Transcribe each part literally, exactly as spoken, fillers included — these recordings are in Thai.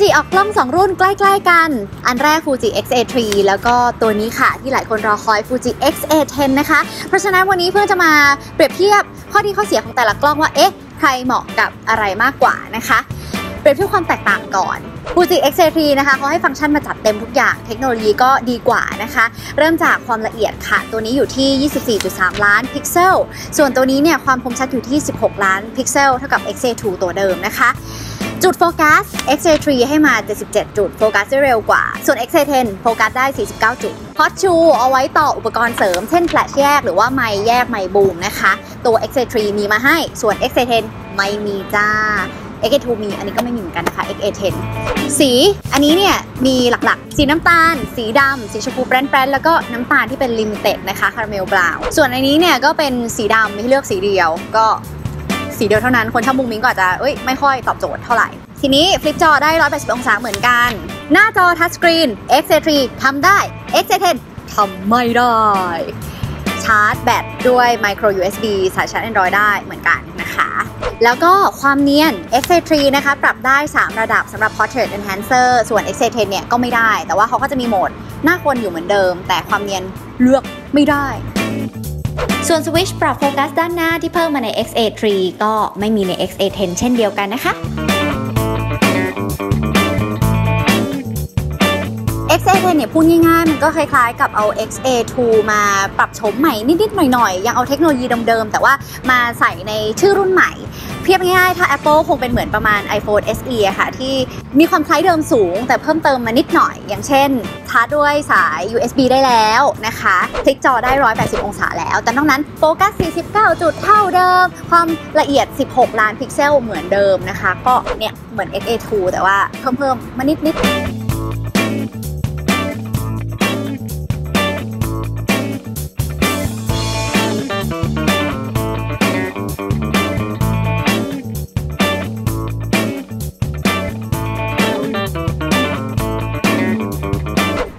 จิออกกล้องสองรุ่นใกล้ๆกันอันแรก Fuji เอ็กซ์ เอ ทรี แล้วก็ตัวนี้ค่ะที่หลายคนรอคอย Fuji เอ็กซ์ เอ เท็น นะคะเพราะฉะนั้นวันนี้เพื่อนจะมาเปรียบเทียบข้อดีข้อเสียของแต่ละกล้องว่าเอ๊ะใครเหมาะกับอะไรมากกว่านะคะเปรียบเทียบความแตกต่างก่อน Fuji เอ็กซ์ เอ ทรี นะคะเขาให้ฟังก์ชันมาจัดเต็มทุกอย่างเทคโนโลยีก็ดีกว่านะคะเริ่มจากความละเอียดค่ะตัวนี้อยู่ที่ ยี่สิบสี่จุดสาม ล้านพิกเซลส่วนตัวนี้เนี่ยความคมชัดอยู่ที่สิบหกล้านพิกเซลเท่ากับ เอ็กซ์ เอ ทู ตัวเดิมนะคะจุดโฟกัส เอ็กซ์ เอ ทรี ให้มาเจ็ดสิบเจ็ดจุดโฟกัสได้เร็วกว่าส่วน เอ็กซ์ เอ เท็น โฟกัสได้สี่สิบเก้าจุดฮอตชูเอาไว้ต่ออุปกรณ์เสริมเช่นแฟลชแยกหรือว่าไมค์แยกไมค์บูมนะคะตัว เอ็กซ์ เอ ทรี มีมาให้ส่วน เอ็กซ์ เอ เท็น ไม่มีจ้า เอ็กซ์ เอ ทู มีอันนี้ก็ไม่มีเหมือนกันนะคะ เอ็กซ์ เอ เท็น สีอันนี้เนี่ยมีหลักๆสีน้ำตาลสีดำสีชมพูแปร่นๆแล้วก็น้ำตาลที่เป็นลิมิเต็ดนะคะคาราเมลบราวน์ส่วนอันนี้เนี่ยก็เป็นสีดำให้เลือกสีเดียวก็สีเดียวเท่านั้นคนชอบมุ้งมิ้งก็อาจจะเอ้ยไม่ค่อยตอบโจทย์เท่าไหร่ทีนี้ฟลิปจอได้หนึ่งร้อยแปดสิบองศาเหมือนกันหน้าจอทัชสกรีน เอ็กซ์ เอ ทรี ทำได้ เอ็กซ์ เอ เท็น ทำไม่ได้ชาร์จแบตด้วย micro ยู เอส บี สายชาร์จ Android ได้เหมือนกันนะคะแล้วก็ความเนียน เอ็กซ์ เอ ทรี นะคะปรับได้สามระดับสำหรับ Portrait Enhancer ส่วน เอ็กซ์ เอ เท็น เนี่ยก็ไม่ได้แต่ว่าเขาก็จะมีโหมดหน้าคนอยู่เหมือนเดิมแต่ความเนียนเลือกไม่ได้ส่วนสวิตช์ปรับโฟกัสด้านหน้าที่เพิ่มมาใน เอ็กซ์ เอ ทรี ก็ไม่มีใน เอ็กซ์ เอ เท็น เช่นเดียวกันนะคะ เอ็กซ์ เอ เท็น เนี่ยพูดง่ายๆมันก็คล้ายๆกับเอา เอ็กซ์ เอ ทู มาปรับโฉมใหม่นิดๆหน่อยๆยังเอาเทคโนโลยีเดิมๆแต่ว่ามาใส่ในชื่อรุ่นใหม่เพียบง่ายๆถ้า Apple คงเป็นเหมือนประมาณ iPhone เอส อี อะค่ะที่มีความคล้ายเดิมสูงแต่เพิ่มเติมมานิดหน่อยอย่างเช่นชาร์จด้วยสาย ยู เอส บี ได้แล้วนะคะพลิกจอได้หนึ่งร้อยแปดสิบองศาแล้วแต่นอกนั้นโฟกัสสี่สิบเก้าจุดเท่าเดิมความละเอียดสิบหกล้านพิกเซลเหมือนเดิมนะคะก็เนี่ยเหมือน เอ็กซ์ เอ ทู แต่ว่าเพิ่มๆมานิดๆ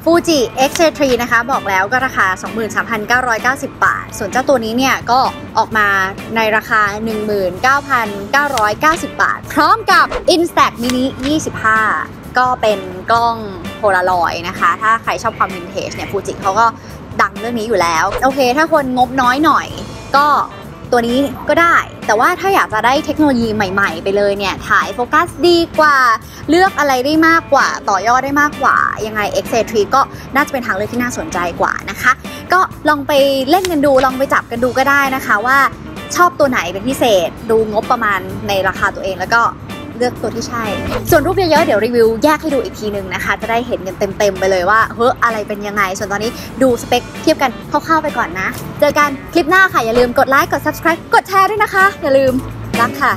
Fuji เอ็กซ์ เอ ทรี นะคะบอกแล้วก็ราคา สองหมื่นสามพันเก้าร้อยเก้าสิบ บาทส่วนเจ้าตัวนี้เนี่ยก็ออกมาในราคา หนึ่งหมื่นเก้าพันเก้าร้อยเก้าสิบ บาทพร้อมกับ Instax Mini ยี่สิบห้า ก็เป็นกล้องโพลารอยด์นะคะถ้าใครชอบความวินเทจเนี่ย Fuji เขาก็ดังเรื่องนี้อยู่แล้วโอเคถ้าคนงบน้อยหน่อยก็ตัวนี้ก็ได้แต่ว่าถ้าอยากจะได้เทคโนโลยีใหม่ๆไปเลยเนี่ยถ่ายโฟกัสดีกว่าเลือกอะไรได้มากกว่าต่อยอดได้มากกว่ายังไง เอ็กซ์ เอ ทรี ก็น่าจะเป็นทางเลือกที่น่าสนใจกว่านะคะก็ลองไปเล่นกันดูลองไปจับกันดูก็ได้นะคะว่าชอบตัวไหนเป็นพิเศษดูงบประมาณในราคาตัวเองแล้วก็เลือกตัวที่ใช่ส่วนรูปเยอะๆเดี๋ยวรีวิวแยกให้ดูอีกทีนึงนะคะจะได้เห็นกันเต็มๆไปเลยว่าเฮ้ออะไรเป็นยังไงส่วนตอนนี้ดูสเปคเทียบกันคร่าวๆไปก่อนนะเจอกันคลิปหน้าค่ะอย่าลืมกดไลค์กด ซับสไครบ์ กดแชร์ด้วยนะคะอย่าลืมรักค่ะ